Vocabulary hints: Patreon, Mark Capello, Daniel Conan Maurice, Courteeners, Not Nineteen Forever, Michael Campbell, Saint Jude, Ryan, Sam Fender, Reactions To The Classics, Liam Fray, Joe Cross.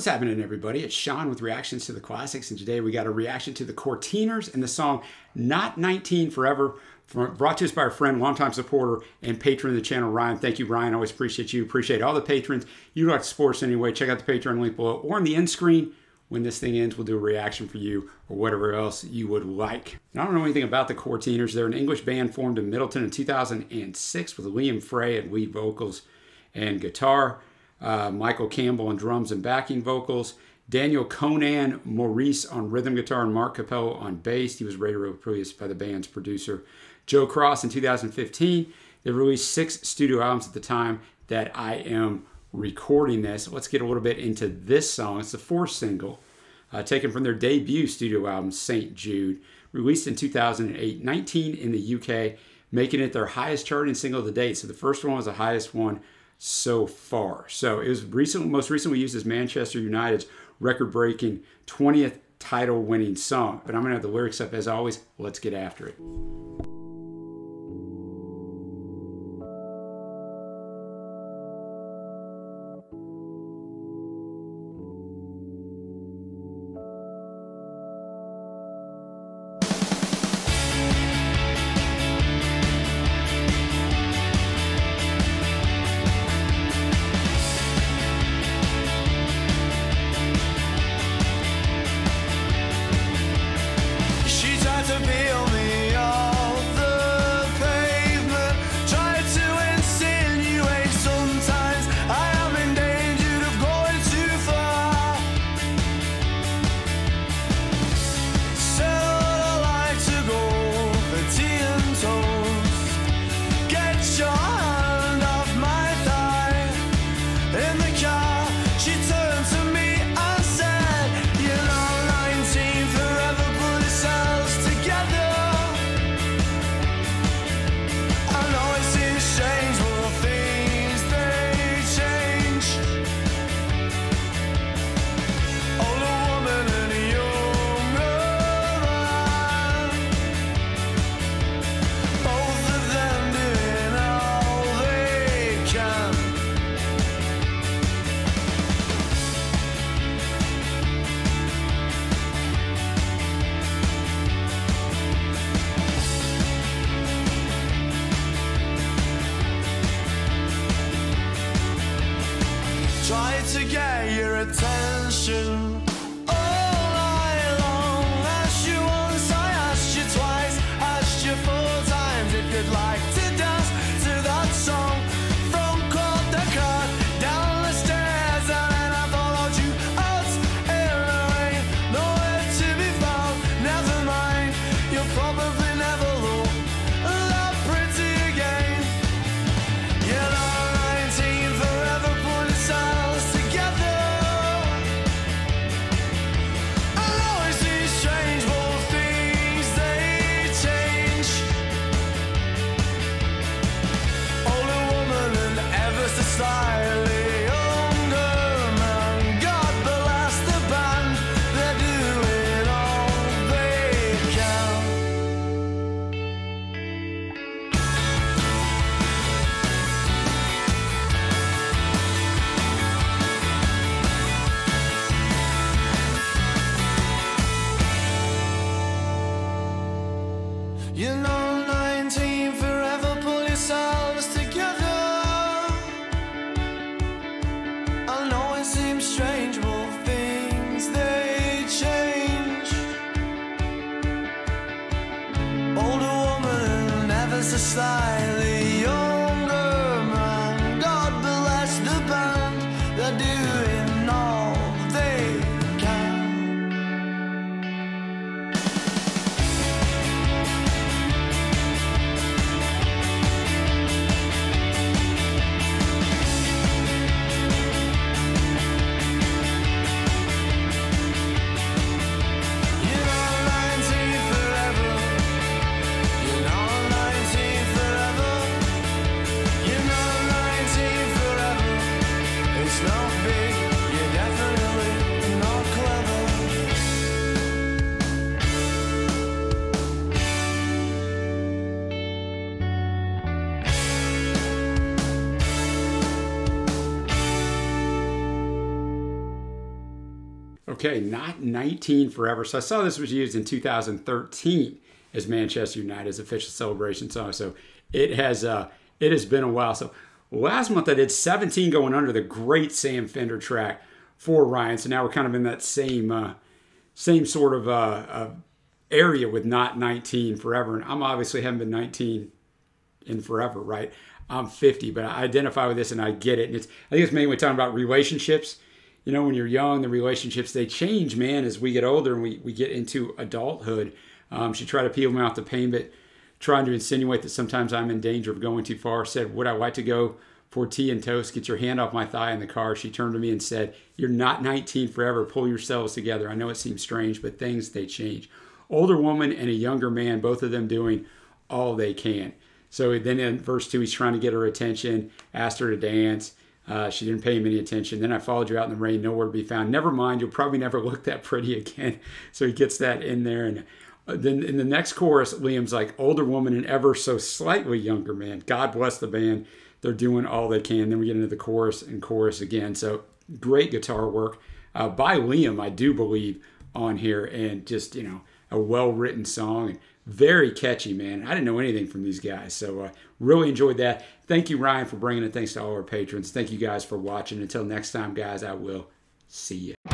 What's happening, everybody? It's Sean with Reactions to the Classics, and today we got a reaction to the Courteeners and the song Not 19 Forever, brought to us by our friend, longtime supporter, and patron of the channel, Ryan. Thank you, Ryan. Always appreciate you. Appreciate all the patrons. You like to support us anyway, check out the Patreon link below or on the end screen. When this thing ends, we'll do a reaction for you or whatever else you would like. And I don't know anything about the Courteeners. They're an English band formed in Middleton in 2006 with Liam Fray at lead vocals and guitar, Michael Campbell on drums and backing vocals, Daniel Conan Maurice on rhythm guitar, and Mark Capello on bass. He was rated replaced by the band's producer, Joe Cross, in 2015. They released 6 studio albums at the time that I am recording this. Let's get a little bit into this song. It's the 4th single, taken from their debut studio album, Saint Jude, released in 2008, 19 in the UK, making it their highest charting single to date. So the first one was the highest one so far. So it was most recently used as Manchester United's record-breaking 20th title-winning song. But I'm going to have the lyrics up as always. Let's get after it. To build me all Okay, Not 19 Forever. So I saw this was used in 2013 as Manchester United's official celebration song. So it has been a while. So last month I did 17 Going Under, the great Sam Fender track for Ryan. So now we're kind of in that same sort of area with Not 19 Forever. And I'm obviously haven't been 19 in forever, right? I'm 50, but I identify with this and I get it. And I think it's mainly talking about relationships. You know, when you're young, the relationships, they change, man, as we get older and we get into adulthood. She tried to peel me off the pain, but trying to insinuate that sometimes I'm in danger of going too far. Said, would I like to go for tea and toast? Get your hand off my thigh in the car. She turned to me and said, you're not 19 forever. Pull yourselves together. I know it seems strange, but things, they change. Older woman and a younger man, both of them doing all they can. So then in verse 2, he's trying to get her attention, asked her to dance. She didn't pay him any attention. Then I followed you out in the rain, nowhere to be found. Never mind, you'll probably never look that pretty again. So he gets that in there. And then in the next chorus, Liam's like, older woman and ever so slightly younger man. God bless the band. They're doing all they can. Then we get into the chorus and chorus again. So great guitar work by Liam, I do believe, on here. And just, you know, a well-written song. And very catchy, man. I didn't know anything from these guys, so really enjoyed that. Thank you, Ryan, for bringing it. Thanks to all our patrons. Thank you guys for watching. Until next time, guys, I will see you.